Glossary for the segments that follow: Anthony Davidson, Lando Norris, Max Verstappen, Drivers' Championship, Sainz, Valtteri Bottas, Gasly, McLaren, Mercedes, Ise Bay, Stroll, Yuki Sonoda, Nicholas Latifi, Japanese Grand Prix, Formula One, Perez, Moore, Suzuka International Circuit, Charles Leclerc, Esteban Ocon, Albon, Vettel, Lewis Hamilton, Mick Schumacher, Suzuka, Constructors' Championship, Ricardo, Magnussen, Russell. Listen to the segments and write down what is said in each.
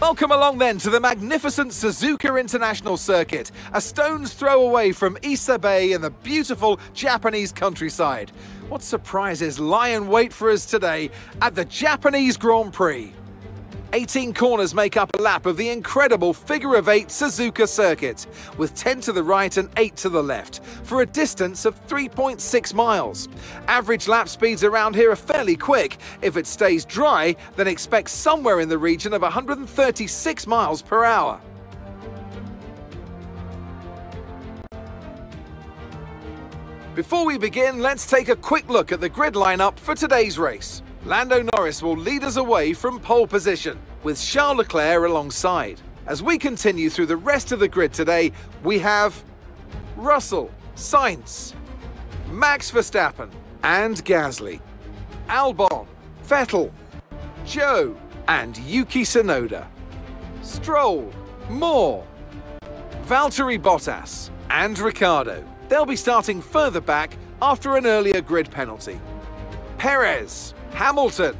Welcome along then to the magnificent Suzuka International Circuit, a stone's throw away from Ise Bay in the beautiful Japanese countryside. What surprises lie in wait for us today at the Japanese Grand Prix? 18 corners make up a lap of the incredible figure-of-8 Suzuka circuit, with 10 to the right and 8 to the left, for a distance of 3.6 miles. Average lap speeds around here are fairly quick. If it stays dry, then expect somewhere in the region of 136 miles per hour. Before we begin, let's take a quick look at the grid lineup for today's race. Lando Norris will lead us away from pole position, with Charles Leclerc alongside. As we continue through the rest of the grid today, we have Russell, Sainz, Max Verstappen and Gasly, Albon, Vettel, Joe and Yuki Sonoda, Stroll, Moore, Valtteri Bottas and Ricardo. They'll be starting further back after an earlier grid penalty. Perez, Hamilton,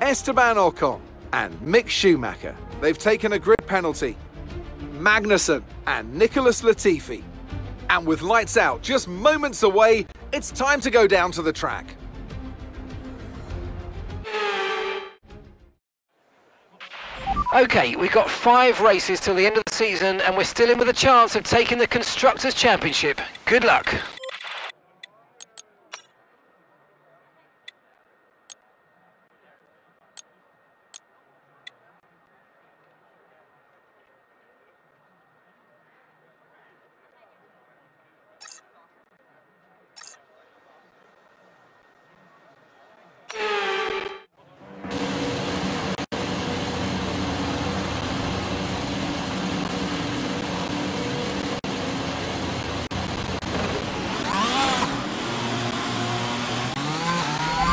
Esteban Ocon and Mick Schumacher. They've taken a grid penalty. Magnussen and Nicholas Latifi. And with lights out just moments away, it's time to go down to the track. Okay, we've got 5 races till the end of the season and we're still in with a chance of taking the Constructors' Championship. Good luck.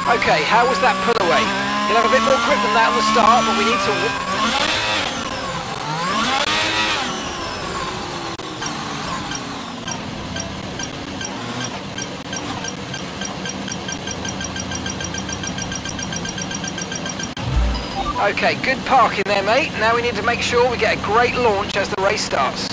Okay, how was that pull away? You'll have a bit more grip than that on the start, but we need to... Okay, good parking there, mate. Now we need to make sure we get a great launch as the race starts.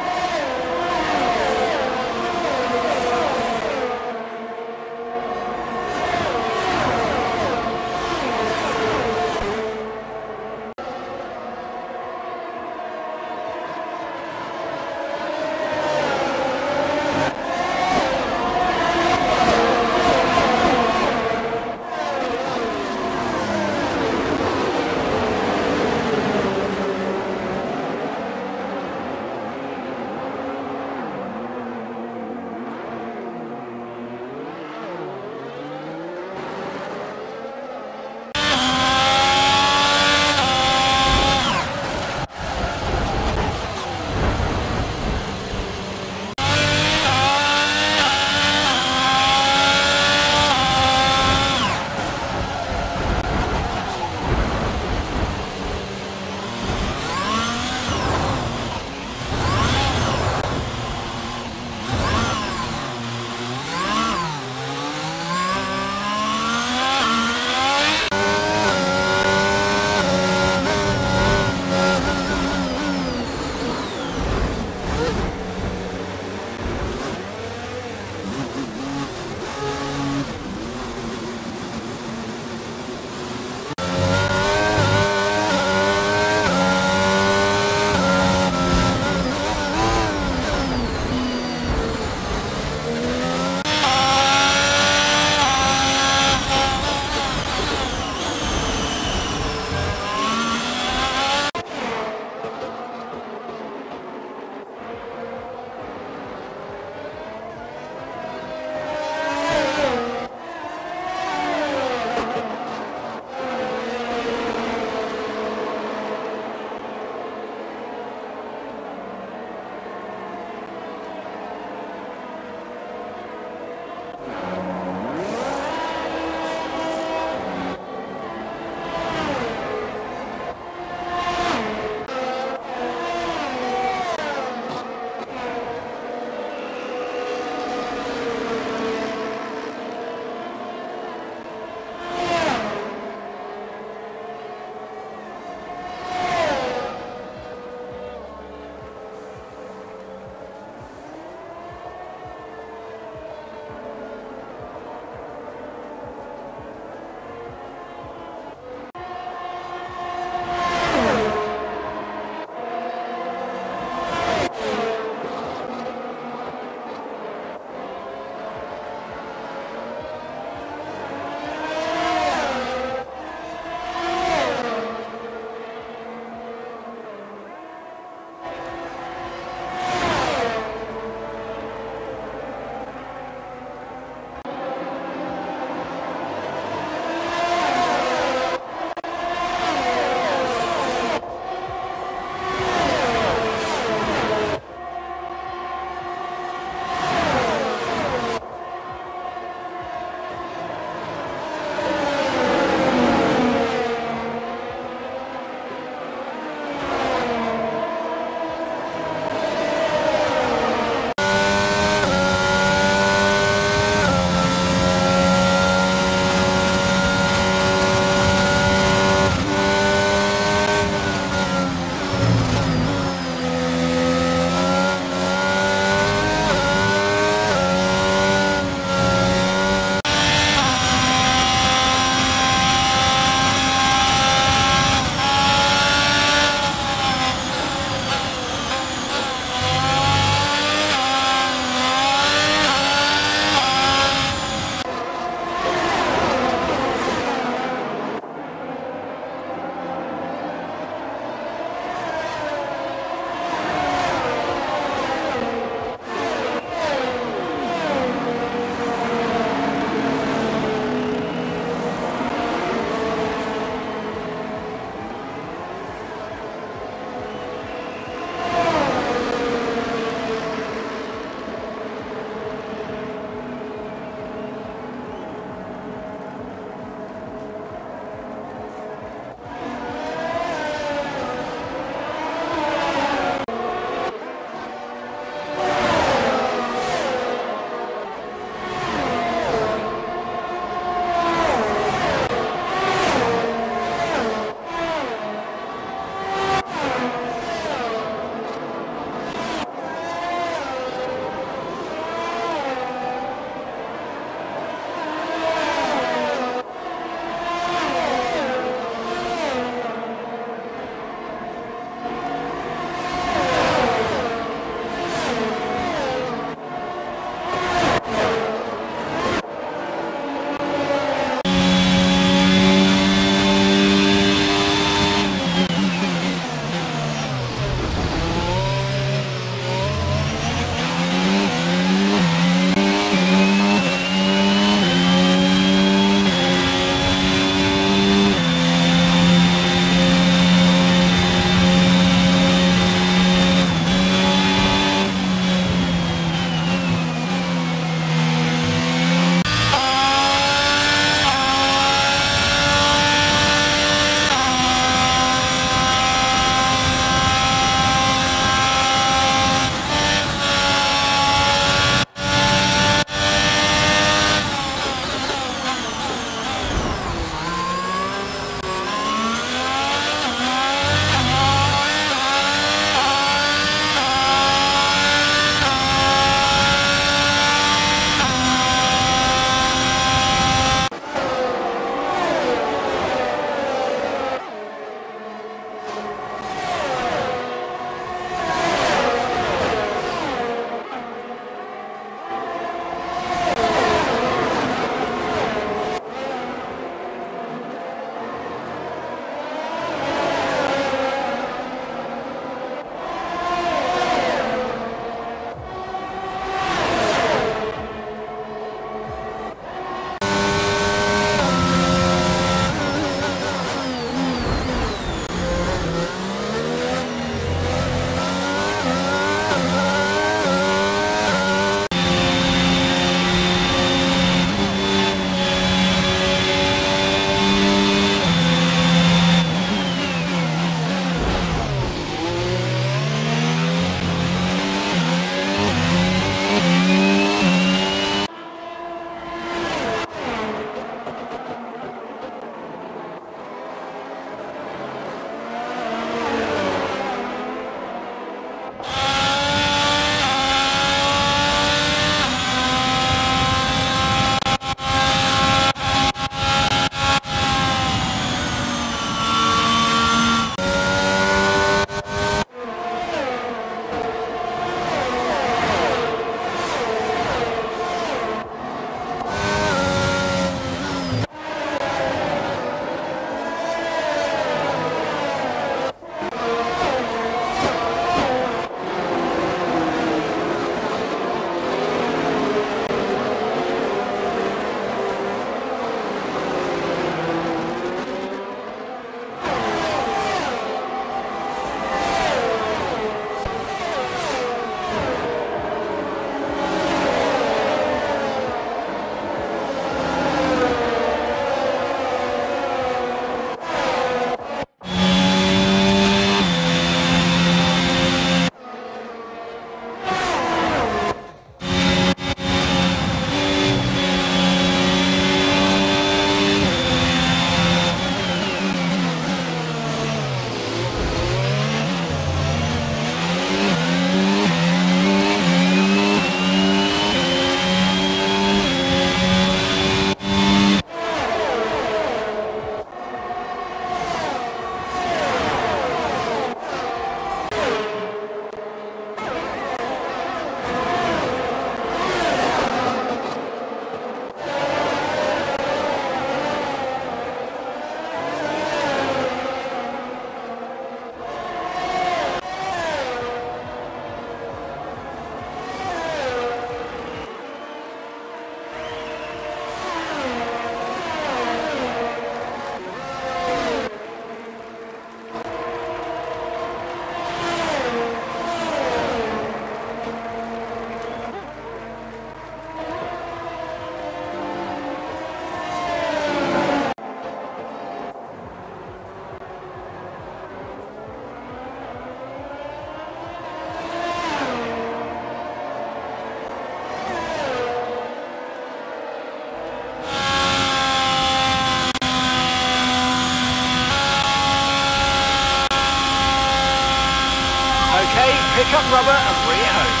rubber and bring it home.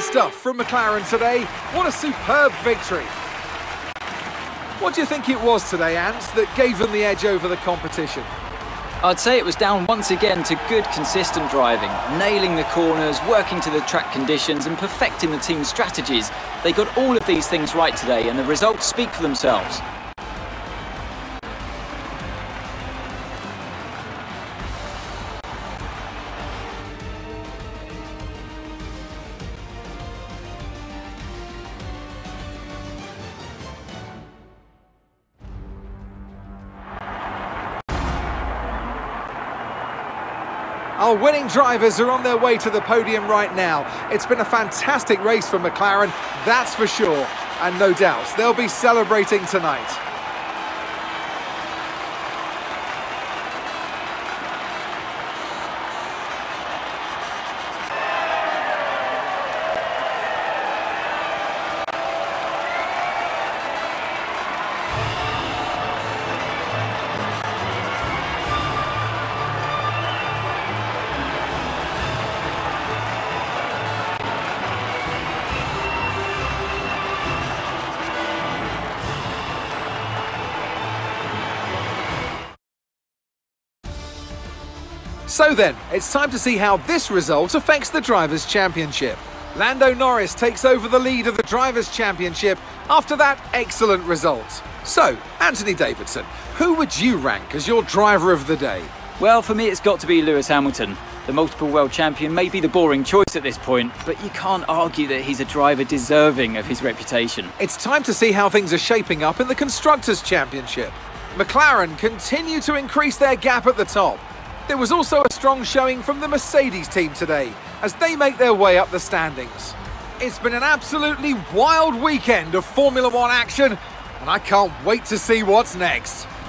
Stuff from McLaren today. What a superb victory. What do you think it was today, Ants, that gave them the edge over the competition? I'd say it was down once again to good consistent driving, nailing the corners, working to the track conditions and perfecting the team's strategies. They got all of these things right today and the results speak for themselves. Our winning drivers are on their way to the podium right now. It's been a fantastic race for McLaren, that's for sure. And no doubt, they'll be celebrating tonight. So then, it's time to see how this result affects the Drivers' Championship. Lando Norris takes over the lead of the Drivers' Championship after that excellent result. So, Anthony Davidson, who would you rank as your driver of the day? Well, for me it's got to be Lewis Hamilton. The multiple world champion may be the boring choice at this point, but you can't argue that he's a driver deserving of his reputation. It's time to see how things are shaping up in the Constructors' Championship. McLaren continue to increase their gap at the top. There was also a strong showing from the Mercedes team today as they make their way up the standings. It's been an absolutely wild weekend of Formula One action, and I can't wait to see what's next.